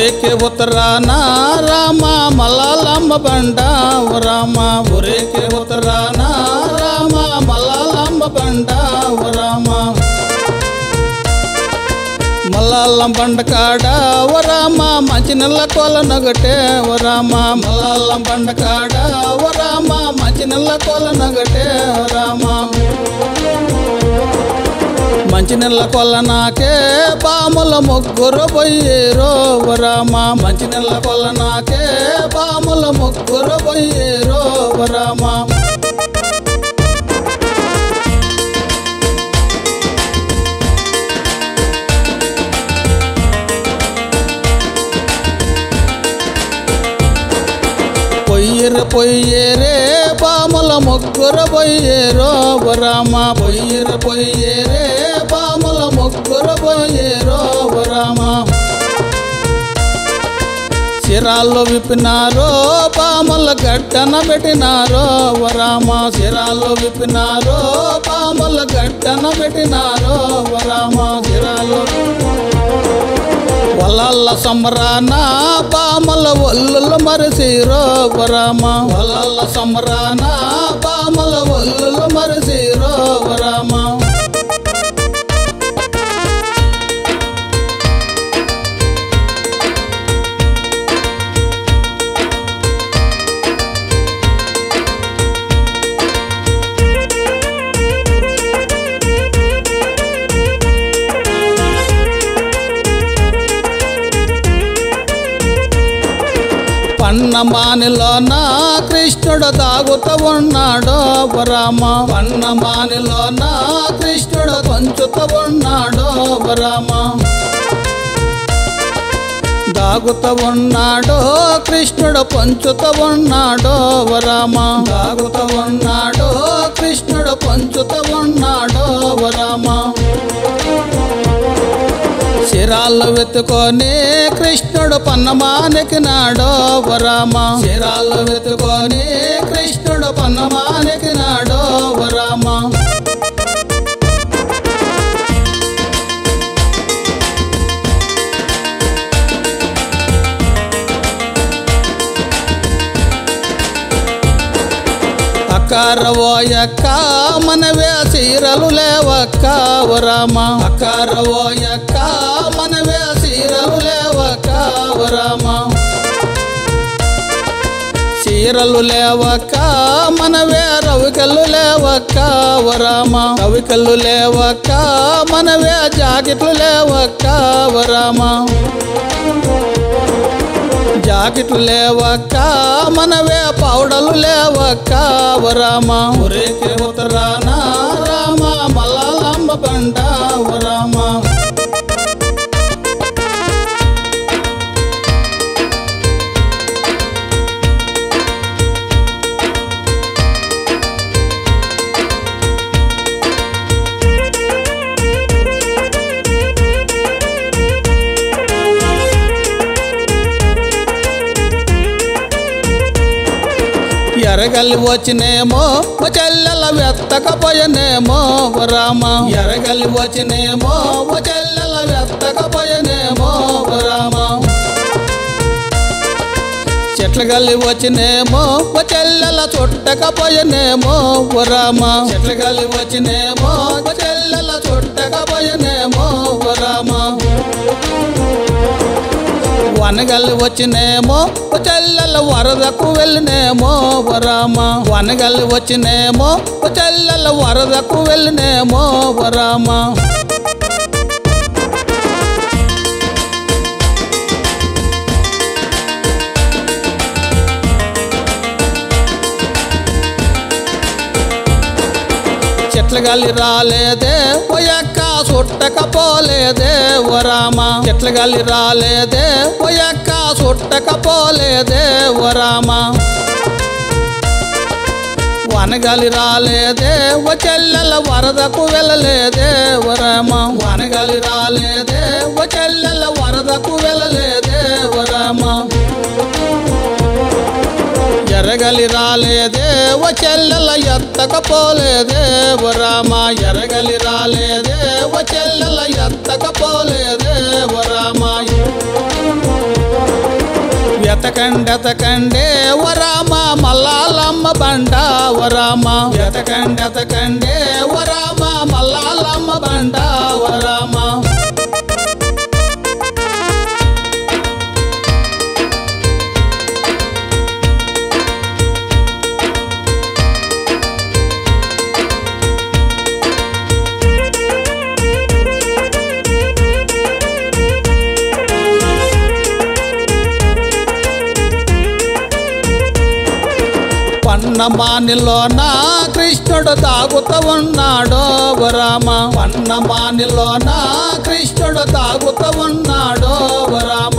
ఊరికి ఉత్తరాన రామ మల్లలమ్మ బండ రామ ఊరికి ఉత్తరాన రామ మల్లలమ్మ బండ రామ మల్లలమ్మ బండ కాడ రామ మంచినల్ల కొలనగటే రామ మల్లలమ్మ బండ కాడ రామ మంచినల్ల కొలనగటే రామ మంచినెల్ల కొల్ల నాకే పాముల ముగ్గురు పోయేరో రామ మంచినెల్ల కొల్ల నాకే పాముల ముగ్గురు పోయేరో రామ పొయ్యరు పొయ్యేరే పాముల ముగ్గురు పోయేరో రామ పొయ్యరు పొయ్యేరే పాముల ముగ్గురు పోయేరో రామ సిరాల్లో విప్పినారో పాముల గడ్డన పెట్టినారో రామ సిరాల్లో విప్పినారో పాముల గడ్డన పెట్టినారో రామ సిరాల్లో వలల్ల సమరాన పాముల ఒల్లులు మరిసిరో రామ వలల్ల సమరాన పాముల ఒల్లులు మరిసిరో రామ పన్నమానిలో నా కృష్ణుడు తాగుతూ ఉన్నాడు రామ పన్నమానిలో నా కృష్ణుడు కొంచుతూ ఉన్నాడు రామ తాగుతూ ఉన్నాడు కృష్ణుడు పంచుతూ ఉన్నాడు రామ తాగుతూ ఉన్నాడు కృష్ణుడు పంచుతూ ఉన్నాడు రామ సిరాల్లో వెతుకొని కృష్ణుడు పన్నమానెక్కినాడు రామ సిరాల్లో వెతుకొని కృష్ణుడు పన్నమానెక్కినాడు రామ అకారవోయక్క మనవే చీరలు లేవక్క రామ అకారవోయక్క మనవే చీరలు లేవక్క రామ చీరలు లేవక్క మనవే రవికలు లేవక్క రామ రవికలు లేవక్క మనవే జాకెట్లు లేవక్క రామ జాకెట్లు లేవక్క మనవే పౌడలు లేవక్క రామ ఊరికి ఉత్తరాన రామ మల్లలమ్మ బండ రామ ఎరగలి వచ్చినేమో చెల్లెల వెత్తకపోయనేమో రామ ఎరగలి వచ్చినేమో చెల్లెల వెత్తకపోయనేమో రామ చెట్ల గల్లి వచ్చినేమో చెల్లెల చుట్టకపోయనేమో రామ చెట్ల గల్లి వచ్చినేమో చెల్లెల చుట్టకపోయనేమో రామ వనగల్లి వచ్చినేమో చెల్లెల వరదకు వెళ్ళినేమో రామ వనగల్లి వచ్చినేమో చెల్లెల వరదకు వెళ్ళినేమో రామ చెట్ల గల్లి రాలేదే పోయక్క చుట్టకపోలేదే రామ చెట్ల గల్లి రాలేదే పోయక్క చుట్టకపోలేదే రామ వనగలి రాలేదే చెల్లెల వరదకు వెళ్ళలేదే రామ వనగలి రాలేదే చెల్లెల వరదకు వెళ్ళలేదే రామ ఎరగలి రాలేదే చెల్లెల ఎత్తకపోలేదే రామ ఎరగలి రాలేదే చెల్లెల ఎత్తకపోలేదే రామ ఎతకండెతకండే ఓ రామ మల్లాలమ్మ బండ ఓ రామ ఎతకండెతకండే ఓ రామ మల్లాలమ్మ బండ ఓ రామ పన్నమానిలోన కృష్ణుడు తాగుతూ ఉన్నాడో ఓ రామ పన్నమానిలోన కృష్ణుడు తాగుతూ ఉన్నాడో ఓ రామ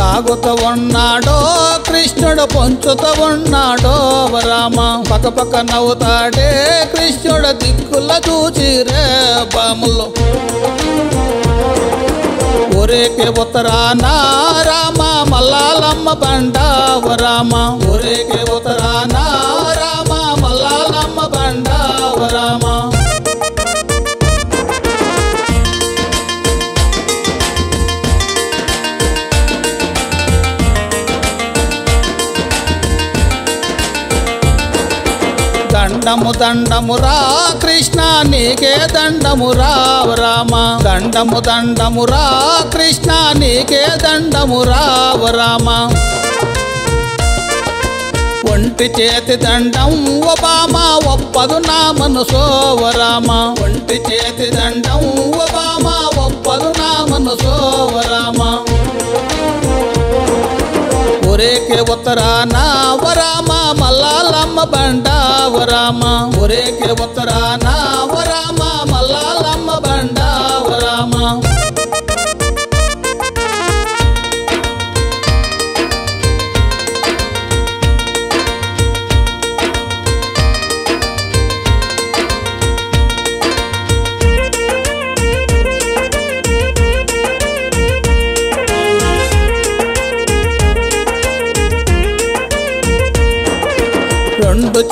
తాగుతూ ఉన్నాడో కృష్ణుడు పొంచుతూ ఉన్నాడో ఓ రామ పక్కపక్క నవ్వుతాడే కృష్ణుడు దిక్కుల చూచి రే బాములు ఊరేకే ఉత్తరాన రామ మల్లాలమ్మ బండ ఓ రామ ఊరేకే ఉత్తరాన రామ మల్లాలమ్మ బండ ఓ రామ దండము దండమురా కృష్ణ నీకే దండమురా ఓ రామ దండము దండమురా కృష్ణ నీకే దండమురా ఓ రామ ఒంటి చేతి దండం ఓ బామ ఒప్పదు నా మనసో ఓ రామ ఒంటి చేతి దండం ఓ బామ ఒప్పదు నా మనసో ఓ రామ ఊరేకే ఉత్తరాన ఓ రామ మల్లాలమ్మ బండ ఓ రామ ఊరేకే ఉత్తరాన ఓ రామ మల్లాలమ్మ బండ ఓ రామ రెండు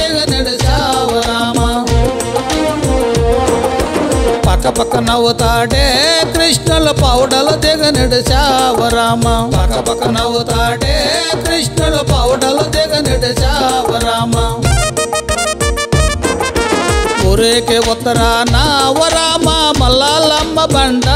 దిగనిడిశా ఓ రామ పక్కపక్క నవ్వుతాడే కృష్ణుల పౌడలు దిగనిడిశా ఓ రామ పక్కపక్క నవ్వుతాడే కృష్ణుల పౌడలు దిగనిడిశా ఓ రామ ఊరేకే ఉత్తరాన ఓ రామ మల్లాలమ్మ బండ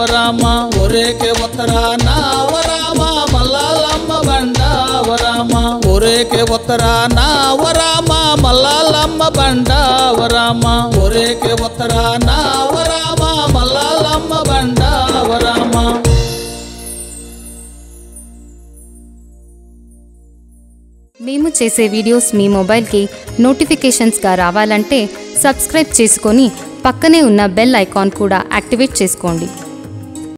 ఓ రామ ఊరేకే ఉత్తరాన ఓ రామ మల్లాలమ్మ బండ ఓ రామ ఊరేకే ఉత్తరాన ఓ రామ మల్లాలమ్మ బండ ఓ రామ ఊరేకే ఉత్తరాన ఓ రామ మల్లాలమ్మ బండ ఓ రామ. మేము చేసే వీడియోస్ మీ మొబైల్కి నోటిఫికేషన్స్గా రావాలంటే సబ్స్క్రైబ్ చేసుకొని పక్కనే ఉన్న బెల్ ఐకాన్ కూడా యాక్టివేట్ చేసుకోండి.